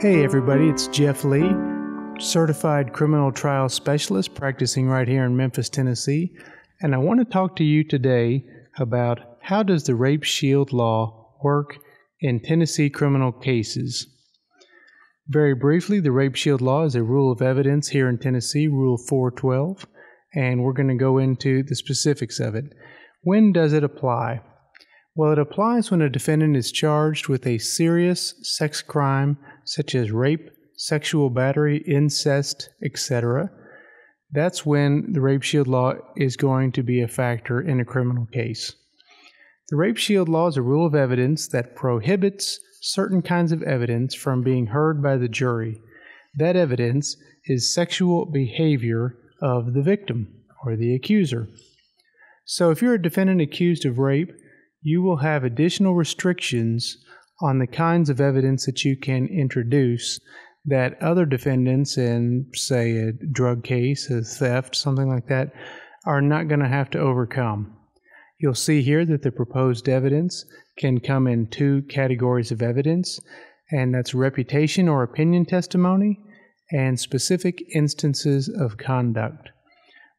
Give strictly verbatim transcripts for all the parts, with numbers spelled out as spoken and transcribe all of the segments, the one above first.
Hey everybody, it's Jeff Lee, certified criminal trial specialist practicing right here in Memphis, Tennessee, and I want to talk to you today about how does the Rape Shield Law work in Tennessee criminal cases. Very briefly, the Rape Shield Law is a rule of evidence here in Tennessee, Rule four twelve, and we're going to go into the specifics of it. When does it apply? Well, it applies when a defendant is charged with a serious sex crime such as rape, sexual battery, incest, et cetera. That's when the Rape Shield Law is going to be a factor in a criminal case. The Rape Shield Law is a rule of evidence that prohibits certain kinds of evidence from being heard by the jury. That evidence is sexual behavior of the victim or the accuser. So if you're a defendant accused of rape, you will have additional restrictions on the kinds of evidence that you can introduce that other defendants in, say, a drug case, a theft, something like that, are not going to have to overcome. You'll see here that the proposed evidence can come in two categories of evidence, and that's reputation or opinion testimony and specific instances of conduct.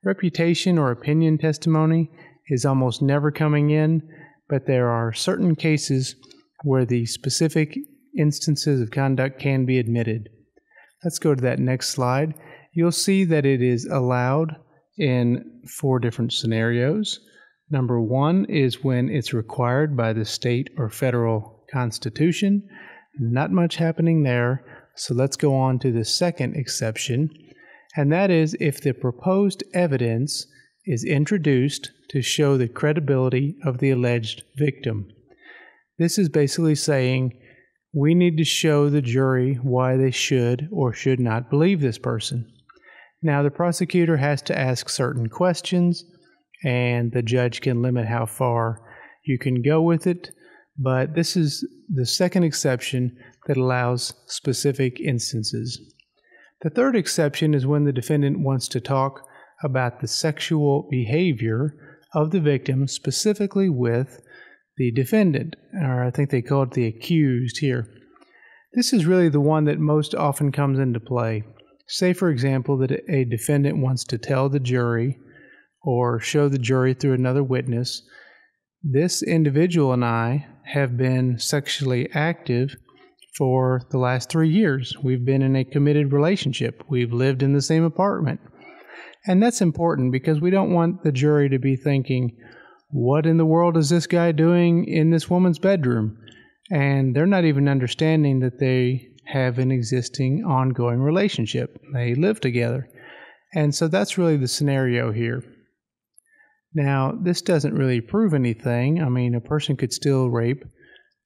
Reputation or opinion testimony is almost never coming in, but there are certain cases where the specific instances of conduct can be admitted. Let's go to that next slide. You'll see that it is allowed in four different scenarios. Number one is when it's required by the state or federal constitution. Not much happening there, so let's go on to the second exception, and that is if the proposed evidence is introduced to show the credibility of the alleged victim. This is basically saying we need to show the jury why they should or should not believe this person. Now, the prosecutor has to ask certain questions, and the judge can limit how far you can go with it, but this is the second exception that allows specific instances. The third exception is when the defendant wants to talk about the sexual behavior of the victim, specifically with the defendant, or I think they call it the accused here. This is really the one that most often comes into play. Say, for example, that a defendant wants to tell the jury or show the jury through another witness, this individual and I have been sexually active for the last three years. We've been in a committed relationship. We've lived in the same apartment. And that's important because we don't want the jury to be thinking, what in the world is this guy doing in this woman's bedroom? And they're not even understanding that they have an existing ongoing relationship. They live together. And so that's really the scenario here. Now, this doesn't really prove anything. I mean, a person could still rape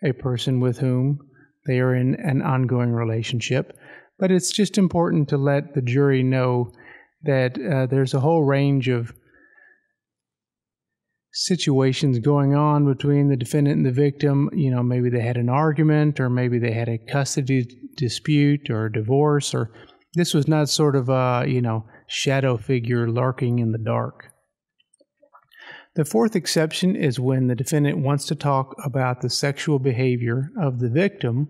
a person with whom they are in an ongoing relationship, but it's just important to let the jury know that uh, there's a whole range of situations going on between the defendant and the victim. You know, maybe they had an argument, or maybe they had a custody dispute or a divorce, or this was not sort of a, you know, shadow figure lurking in the dark. The fourth exception is when the defendant wants to talk about the sexual behavior of the victim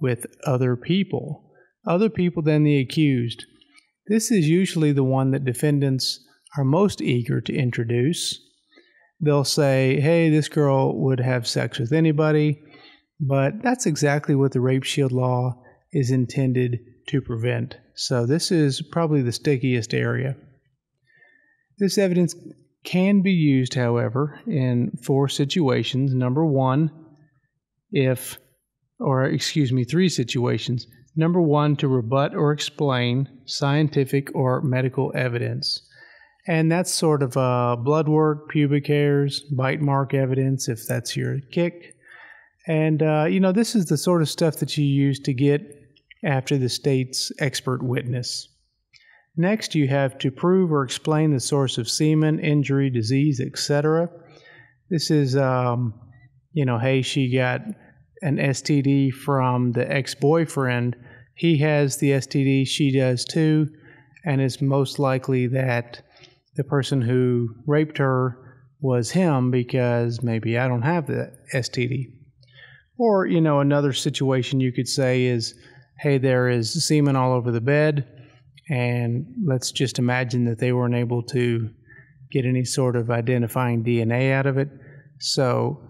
with other people, other people than the accused. This is usually the one that defendants are most eager to introduce. They'll say, hey, this girl would have sex with anybody, but that's exactly what the Rape Shield Law is intended to prevent. So this is probably the stickiest area. This evidence can be used, however, in four situations. Number one, if, or excuse me, three situations. Number one, to rebut or explain scientific or medical evidence. And that's sort of uh, blood work, pubic hairs, bite mark evidence, if that's your kick. And, uh, you know, this is the sort of stuff that you use to get after the state's expert witness. Next, you have to prove or explain the source of semen, injury, disease, et cetera. This is, um, you know, hey, she got an S T D from the ex-boyfriend. He has the S T D, she does too, and it's most likely that the person who raped her was him because maybe I don't have the S T D. Or, you know, another situation you could say is, hey, there is semen all over the bed, and let's just imagine that they weren't able to get any sort of identifying D N A out of it. So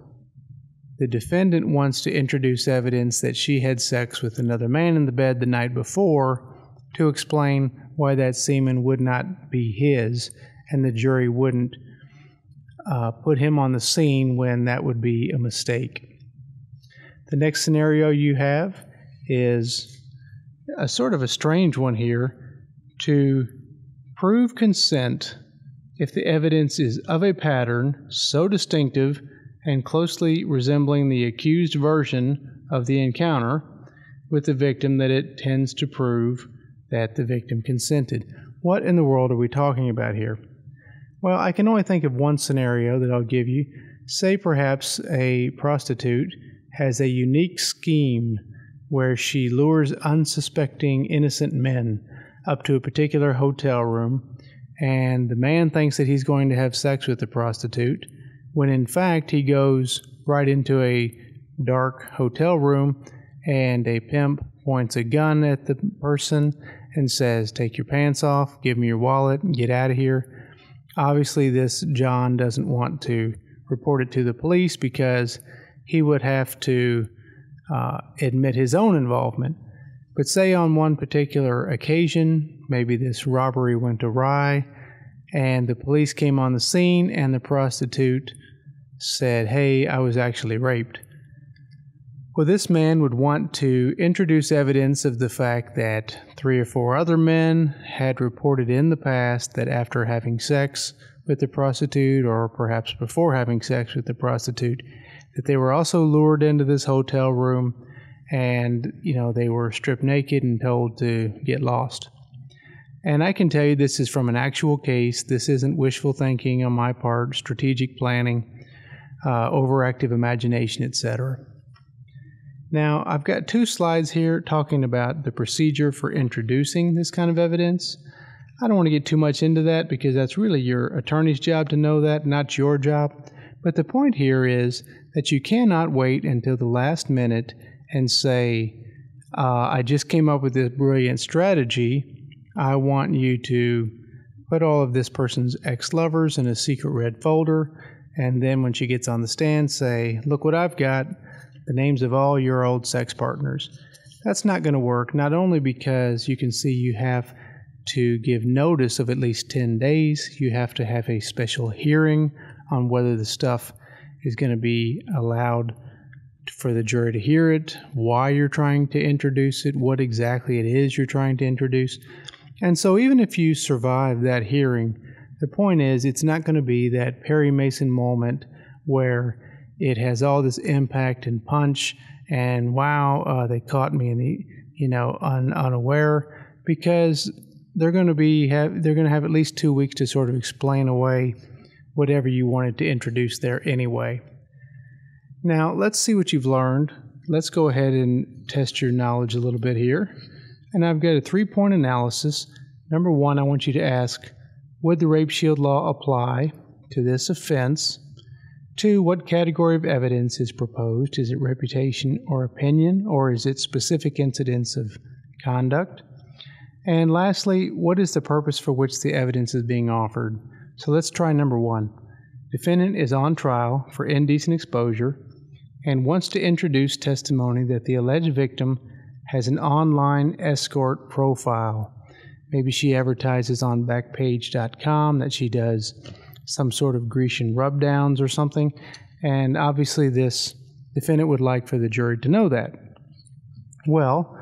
the defendant wants to introduce evidence that she had sex with another man in the bed the night before to explain why that semen would not be his, and the jury wouldn't uh, put him on the scene when that would be a mistake. The next scenario you have is a sort of a strange one here. To prove consent, if the evidence is of a pattern so distinctive and closely resembling the accused version of the encounter with the victim that it tends to prove that the victim consented. What in the world are we talking about here? Well, I can only think of one scenario that I'll give you. Say perhaps a prostitute has a unique scheme where she lures unsuspecting innocent men up to a particular hotel room, and the man thinks that he's going to have sex with the prostitute, when in fact he goes right into a dark hotel room and a pimp points a gun at the person and says, "Take your pants off, give me your wallet, and get out of here." Obviously, this John doesn't want to report it to the police because he would have to uh, admit his own involvement. But say on one particular occasion, maybe this robbery went awry, and the police came on the scene, and the prostitute said, "Hey, I was actually raped." Well, this man would want to introduce evidence of the fact that three or four other men had reported in the past that after having sex with the prostitute, or perhaps before having sex with the prostitute, that they were also lured into this hotel room and, you know, they were stripped naked and told to get lost. And I can tell you this is from an actual case. This isn't wishful thinking on my part, strategic planning, uh, overactive imagination, et cetera. Now, I've got two slides here talking about the procedure for introducing this kind of evidence. I don't want to get too much into that because that's really your attorney's job to know that, not your job. But the point here is that you cannot wait until the last minute and say, uh, I just came up with this brilliant strategy. I want you to put all of this person's ex-lovers in a secret red folder, and then when she gets on the stand, say, "Look what I've got. The names of all your old sex partners." That's not going to work, not only because you can see you have to give notice of at least ten days, you have to have a special hearing on whether the stuff is going to be allowed for the jury to hear it, why you're trying to introduce it, what exactly it is you're trying to introduce. And so even if you survive that hearing, the point is it's not going to be that Perry Mason moment where it has all this impact and punch, and wow, uh, they caught me in the, you know, un, unaware, because they're going to be have, they're going to have at least two weeks to sort of explain away whatever you wanted to introduce there anyway. Now let's see what you've learned. Let's go ahead and test your knowledge a little bit here, and I've got a three-point analysis. Number one, I want you to ask, would the Rape Shield Law apply to this offense? Two, what category of evidence is proposed? Is it reputation or opinion, or is it specific incidents of conduct? And lastly, what is the purpose for which the evidence is being offered? So let's try number one. Defendant is on trial for indecent exposure and wants to introduce testimony that the alleged victim has an online escort profile. Maybe she advertises on Backpage dot com that she does some sort of Grecian rubdowns or something, and obviously this defendant would like for the jury to know that. Well,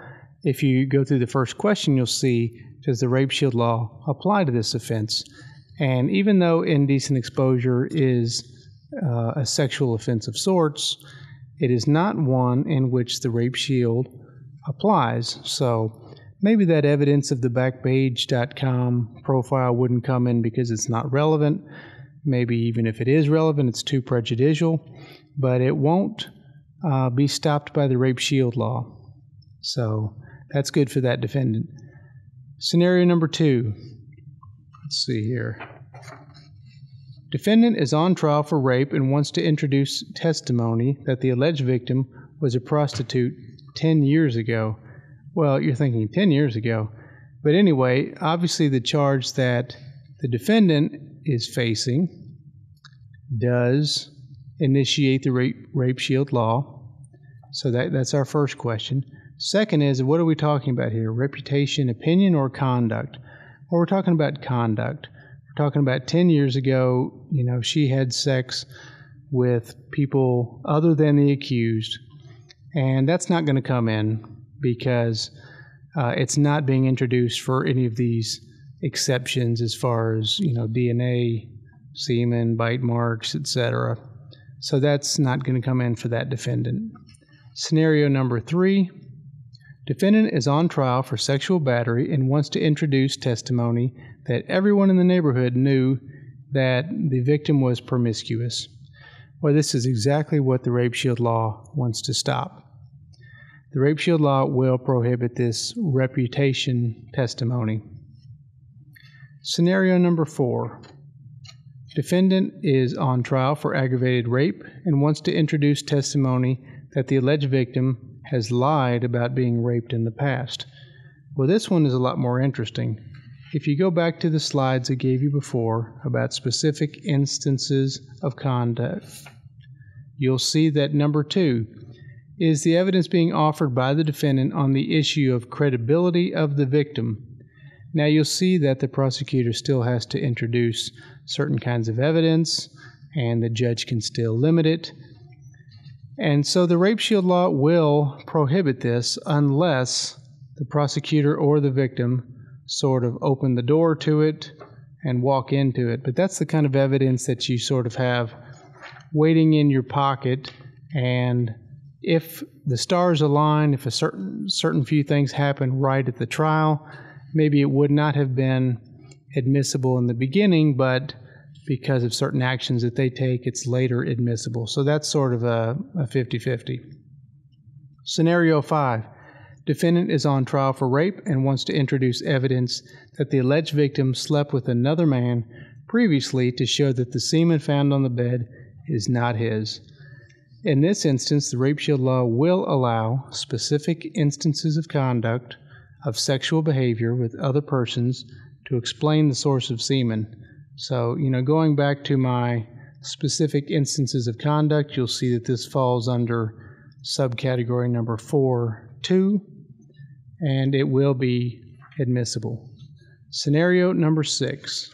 if you go through the first question, you'll see, does the Rape Shield Law apply to this offense? And even though indecent exposure is uh, a sexual offense of sorts, it is not one in which the Rape Shield applies. So maybe that evidence of the Backpage dot com profile wouldn't come in because it's not relevant. Maybe even if it is relevant, it's too prejudicial, but it won't uh, be stopped by the Rape Shield Law. So that's good for that defendant. Scenario number two. Let's see here. Defendant is on trial for rape and wants to introduce testimony that the alleged victim was a prostitute ten years ago. Well, you're thinking ten years ago. But anyway, obviously the charge that the defendant is facing does initiate the rape, rape shield law. So that, that's our first question. Second is, what are we talking about here? Reputation, opinion, or conduct? Well, we're talking about conduct. We're talking about ten years ago, you know, she had sex with people other than the accused. And that's not going to come in because uh, it's not being introduced for any of these exceptions as far as, you know, D N A, semen, bite marks, et cetera. So that's not going to come in for that defendant. Scenario number three, defendant is on trial for sexual battery and wants to introduce testimony that everyone in the neighborhood knew that the victim was promiscuous. Well, this is exactly what the Rape Shield Law wants to stop. The Rape Shield Law will prohibit this reputation testimony. Scenario number four. Defendant is on trial for aggravated rape and wants to introduce testimony that the alleged victim has lied about being raped in the past. Well, this one is a lot more interesting. If you go back to the slides I gave you before about specific instances of conduct, you'll see that number two is the evidence being offered by the defendant on the issue of credibility of the victim. Now, you'll see that the prosecutor still has to introduce certain kinds of evidence, and the judge can still limit it. And so the Rape Shield Law will prohibit this unless the prosecutor or the victim sort of open the door to it and walk into it. But that's the kind of evidence that you sort of have waiting in your pocket, and if the stars align, if a certain, certain few things happen right at the trial, maybe it would not have been admissible in the beginning, but because of certain actions that they take, it's later admissible. So that's sort of a fifty-fifty. Scenario five, defendant is on trial for rape and wants to introduce evidence that the alleged victim slept with another man previously to show that the semen found on the bed is not his. In this instance, the Rape Shield Law will allow specific instances of conduct of sexual behavior with other persons to explain the source of semen. So, you know, going back to my specific instances of conduct, you'll see that this falls under subcategory number four two, and it will be admissible. Scenario number six.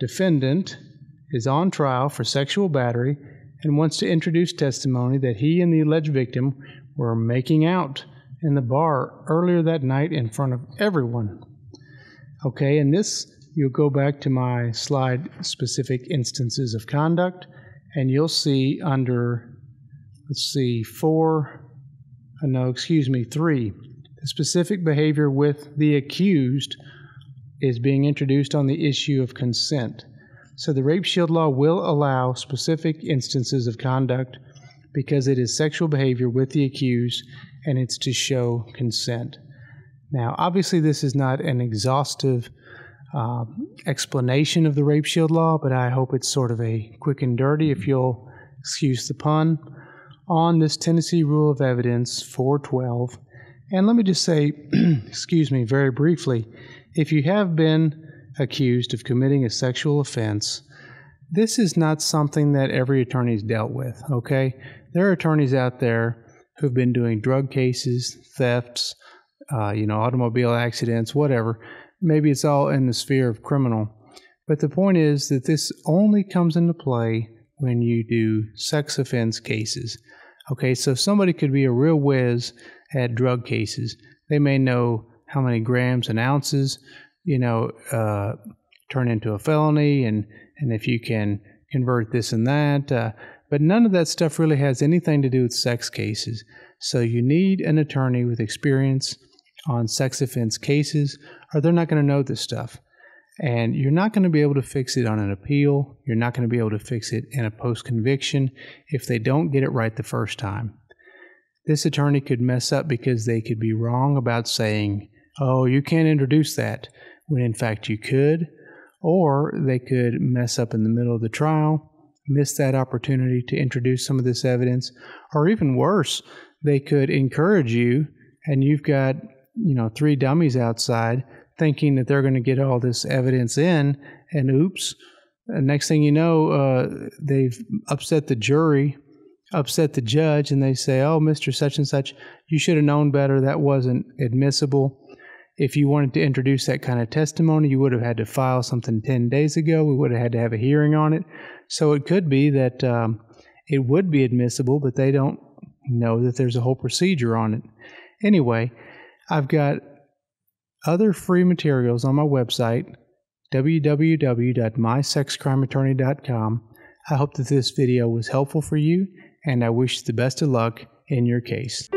Defendant is on trial for sexual battery and wants to introduce testimony that he and the alleged victim were making out in the bar earlier that night in front of everyone. Okay, and this, you'll go back to my slide, specific instances of conduct, and you'll see under, let's see, four, no, excuse me, three, the specific behavior with the accused is being introduced on the issue of consent. So the Rape Shield Law will allow specific instances of conduct because it is sexual behavior with the accused, and it's to show consent. Now, obviously, this is not an exhaustive uh, explanation of the Rape Shield Law, but I hope it's sort of a quick and dirty, if you'll excuse the pun, on this Tennessee Rule of Evidence four twelve. And let me just say, excuse me, very briefly, if you have been accused of committing a sexual offense, this is not something that every attorney's dealt with, okay? There are attorneys out there who've been doing drug cases, thefts, uh, you know, automobile accidents, whatever. Maybe it's all in the sphere of criminal. But the point is that this only comes into play when you do sex offense cases. Okay, so somebody could be a real whiz at drug cases. They may know how many grams and ounces, you know, uh, turn into a felony, and, and if you can convert this and that. Uh, But none of that stuff really has anything to do with sex cases. So you need an attorney with experience on sex offense cases, or they're not going to know this stuff. And you're not going to be able to fix it on an appeal. You're not going to be able to fix it in a post-conviction if they don't get it right the first time. This attorney could mess up because they could be wrong about saying, oh, you can't introduce that, when in fact you could. Or they could mess up in the middle of the trial, miss that opportunity to introduce some of this evidence, or even worse, they could encourage you, and you've got you know, three dummies outside thinking that they're going to get all this evidence in, and oops, next thing you know, uh, they've upset the jury, upset the judge, and they say, oh, Mister Such and Such, you should have known better. That wasn't admissible. If you wanted to introduce that kind of testimony, you would have had to file something ten days ago. We would have had to have a hearing on it. So it could be that um, it would be admissible, but they don't know that there's a whole procedure on it. Anyway, I've got other free materials on my website, w w w dot my sex crime attorney dot com. I hope that this video was helpful for you, and I wish the best of luck in your case.